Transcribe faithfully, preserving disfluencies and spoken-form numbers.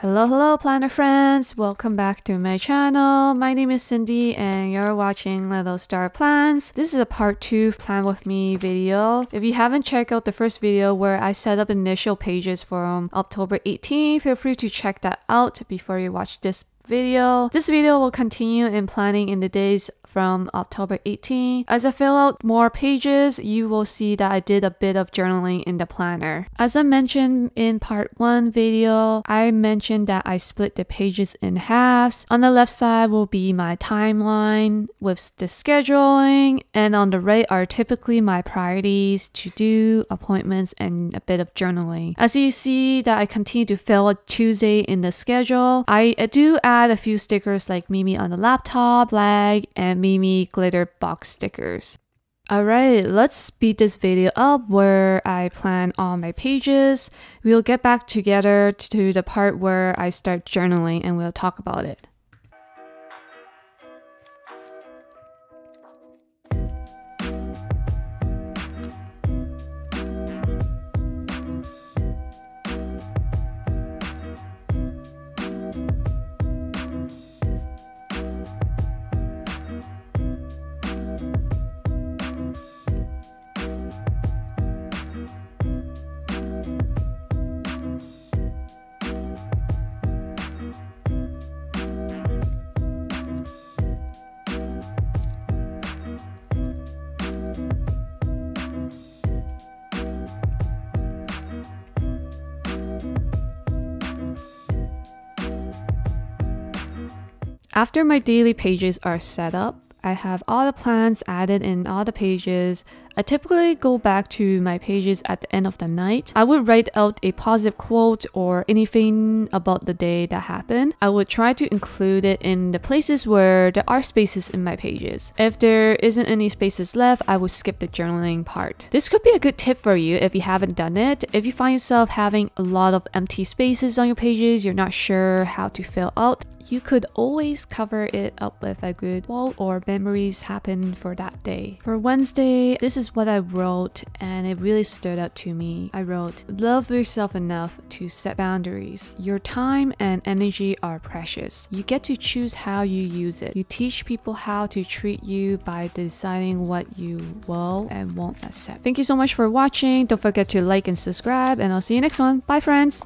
Hello, hello, planner friends! Welcome back to my channel. My name is Cindy and you're watching Little Star Plans. This is a part two plan with me video. If you haven't checked out the first video where I set up initial pages from October eighteenth, feel free to check that out before you watch this video. This video will continue in planning in the days from October eighteenth. As I fill out more pages, you will see that I did a bit of journaling in the planner. As I mentioned in part one video, I mentioned that I split the pages in halves. On the left side will be my timeline with the scheduling, and on the right are typically my priorities, to-do, appointments, and a bit of journaling. As you see that I continue to fill a Tuesday in the schedule, I do add a few stickers like Mimi on the laptop, flag, and Mimi Mimi glitter box stickers. Alright, let's speed this video up where I plan all my pages. We'll get back together to the part where I start journaling and we'll talk about it. After my daily pages are set up, I have all the plans added in all the pages. I typically go back to my pages at the end of the night. I would write out a positive quote or anything about the day that happened. I would try to include it in the places where there are spaces in my pages. If there isn't any spaces left, I would skip the journaling part. This could be a good tip for you if you haven't done it. If you find yourself having a lot of empty spaces on your pages, you're not sure how to fill out, you could always cover it up with a good quote or memories happened for that day. For Wednesday, this is what I wrote and it really stood out to me. I wrote, "Love yourself enough to set boundaries. Your time and energy are precious. You get to choose how you use it. You teach people how to treat you by deciding what you will and won't accept." Thank you so much for watching. Don't forget to like and subscribe, and I'll see you next one. Bye friends!